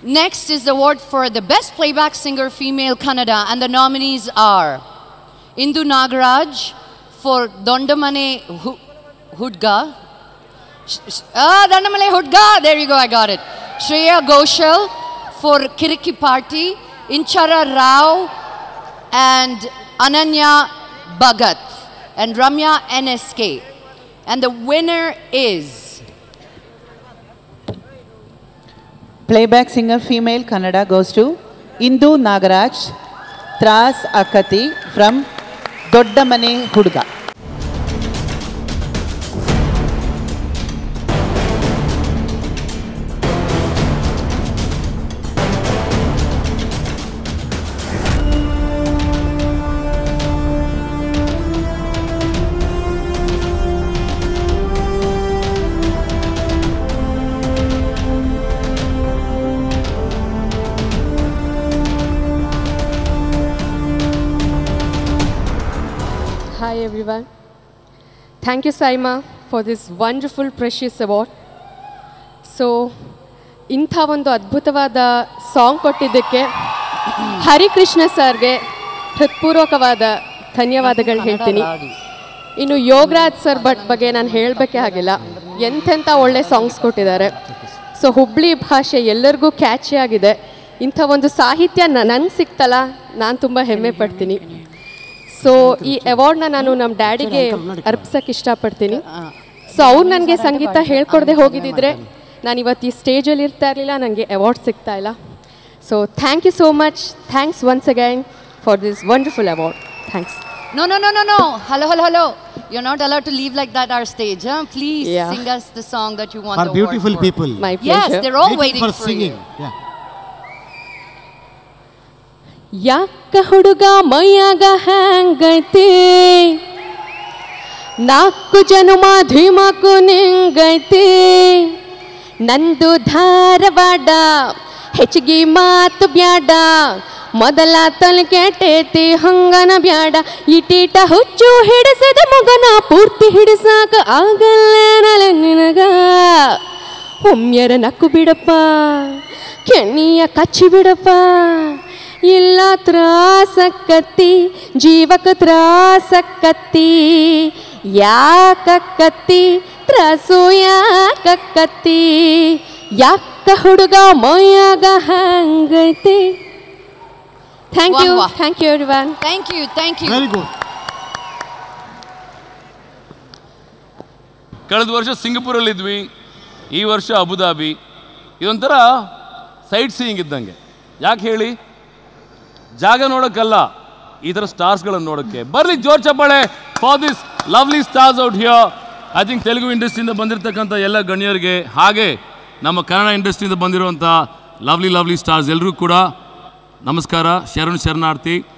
Next is the award for the Best Playback Singer Female Kannada, and the nominees are Indu Nagaraj for Dondamane Hudga. Dondamane Hudga, there you go, I got it. Shreya Ghoshal for Kiriki Party, Inchara Rao and Ananya Bhagat and Ramya NSK. And the winner is Playback Singer Female Kannada goes to Indu Nagaraj Tras Akati from Doddamane Hudga. Hi everyone. Thank you, Siima, for this wonderful, precious award. So, intha vandu adbhutavada song kottidakke Hari Krishna sarge hridpurvakavada dhanyavadagalu heltini. Innu Yogaraj sir bagge nanu helbekke agilla. Ententa olle songs kottidare. So Hubli bhashe ellarigu catchy agide. Intha vandu sahitya nanage sigtala nanu tumba hemme padtini. So ee award na nanu nam daddy ge arpisakke ishta padtini. So avru nanage sangeeta helkodde hogididre nanu ivattu stage alli irta irilla, nanage award sigta illa. So thank you so much. Thanks once again for this wonderful award. Thanks. No, hello, you're not allowed to leave like that our stage, huh? Please sing us the song that you want the award for. Beautiful people. My pleasure. Yes, they're all waiting for singing. You ಯಾಕ ಹುಡುಗ ಮೈಯಾಗ ಹ್ಯಾಂಗೈತಿ ನಾಲ್ಕು ಜನುಮ ಧೀಮಕು ನಿಂಗೈತಿ ನಂದು ಧಾರವಾಡ ಹೆಚ್ಚಿಗೆ ಮಾತು ಬ್ಯಾಡ ಮೊದಲ ತಲೆ ಕೆಟ್ಟೈತಿ ಹಂಗನ ಬ್ಯಾಡ ಇಟೀಟ ಹುಚ್ಚು ಹಿಡಿಸದ ಮಗನ ಪೂರ್ತಿ ಹಿಡಿಸಾಕ ಆಗಲ್ಲ ನಿನಗ ಒಮ್ಮೆರ ನಕ್ಕು ಬಿಡಪ್ಪ ಕೆನ್ನಿಯ ಕಚ್ಚಿ ಬಿಡಪ್ಪ ಇಲ್ಲ ತ್ರಾಸಕತ್ತಿ ಜೀವಕ ತ್ರಾಸಕತ್ತಿ ಯಾಕಕ್ಕತ್ತಿ ತ್ರಾಸು ಯಾಕಕ್ಕತ್ತಿ ಯಾಕ ಹುಡುಗ ಮೈಯಾಗ ಹಂಗೈತಿ. Thank you, thank you everyone. Thank you, thank you. Very good. ಕಳೆದ ವರ್ಷ ಸಿಂಗಪುರಲ್ಲಿ ಇದ್ವಿ, ಈ ವರ್ಷ ಅಬುದಾಬಿ. ಇದೊಂಥರ ಸೈಟ್ ಸೀಯಿಂಗ್ ಇದ್ದಂಗೆ. ಯಾಕೆ ಹೇಳಿ, ಜಾಗ ನೋಡೋಕ್ಕಲ್ಲ, ಈ ಥರ ಸ್ಟಾರ್ಸ್ಗಳನ್ನು ನೋಡೋಕ್ಕೆ. ಬರಲಿ ಜೋರ್ ಚಪ್ಪಾಳೆ for this lovely stars out here. I think Telugu ಇಂಡಸ್ಟ್ರಿಯಿಂದ ಬಂದಿರತಕ್ಕಂಥ ಎಲ್ಲ ಗಣ್ಯರಿಗೆ, ಹಾಗೆ ನಮ್ಮ ಕನ್ನಡ ಇಂಡಸ್ಟ್ರಿಯಿಂದ ಬಂದಿರುವಂಥ ಲವ್ಲಿ ಸ್ಟಾರ್ಸ್ ಎಲ್ಲರೂ ಕೂಡ ನಮಸ್ಕಾರ, ಶರಣು ಶರಣಾರ್ಥಿ.